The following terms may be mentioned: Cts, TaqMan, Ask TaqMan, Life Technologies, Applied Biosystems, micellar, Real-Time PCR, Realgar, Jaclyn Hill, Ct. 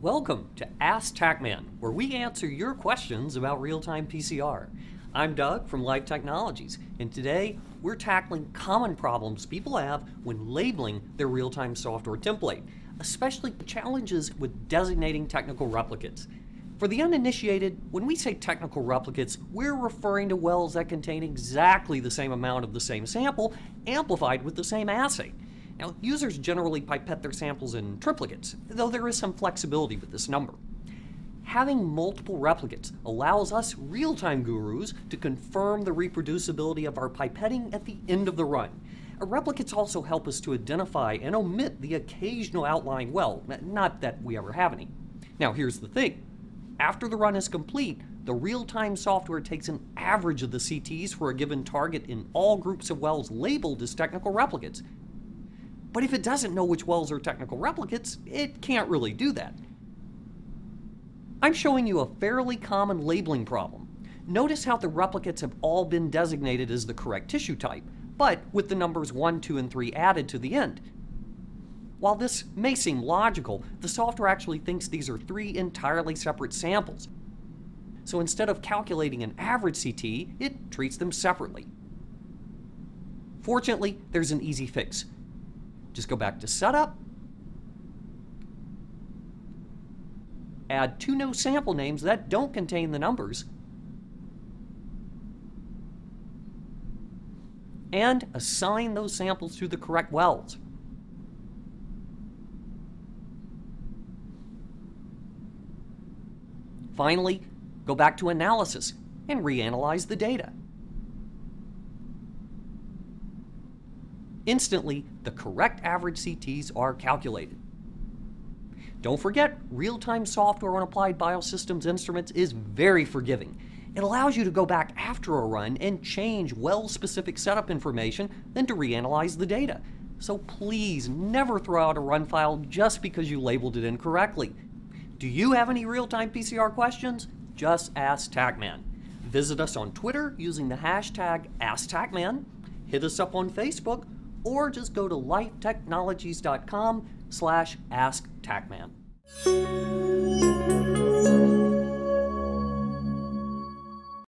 Welcome to Ask TaqMan, where we answer your questions about real-time PCR. I'm Doug from Life Technologies, and today we're tackling common problems people have when labeling their real-time software template, especially challenges with designating technical replicates. For the uninitiated, when we say technical replicates, we're referring to wells that contain exactly the same amount of the same sample, amplified with the same assay. Now, users generally pipette their samples in triplicates, though there is some flexibility with this number. Having multiple replicates allows us real-time gurus to confirm the reproducibility of our pipetting at the end of the run. Replicates also help us to identify and omit the occasional outlying well, not that we ever have any. Now, here's the thing. After the run is complete, the real-time software takes an average of the Cts for a given target in all groups of wells labeled as technical replicates. But if it doesn't know which wells are technical replicates, it can't really do that. I'm showing you a fairly common labeling problem. Notice how the replicates have all been designated as the correct tissue type, but with the numbers 1, 2, and 3 added to the end. While this may seem logical, the software actually thinks these are three entirely separate samples. So instead of calculating an average CT, it treats them separately. Fortunately, there's an easy fix. Just go back to Setup, add two no sample names that don't contain the numbers, and assign those samples to the correct wells. Finally, go back to Analysis and reanalyze the data. Instantly, the correct average CTs are calculated. Don't forget, real-time software on Applied Biosystems instruments is very forgiving. It allows you to go back after a run and change well-specific setup information, then to reanalyze the data. So please never throw out a run file just because you labeled it incorrectly. Do you have any real-time PCR questions? Just ask TaqMan. Visit us on Twitter using the hashtag AskTaqMan. Hit us up on Facebook, or just go to lifetechnologies.com/asktaqman.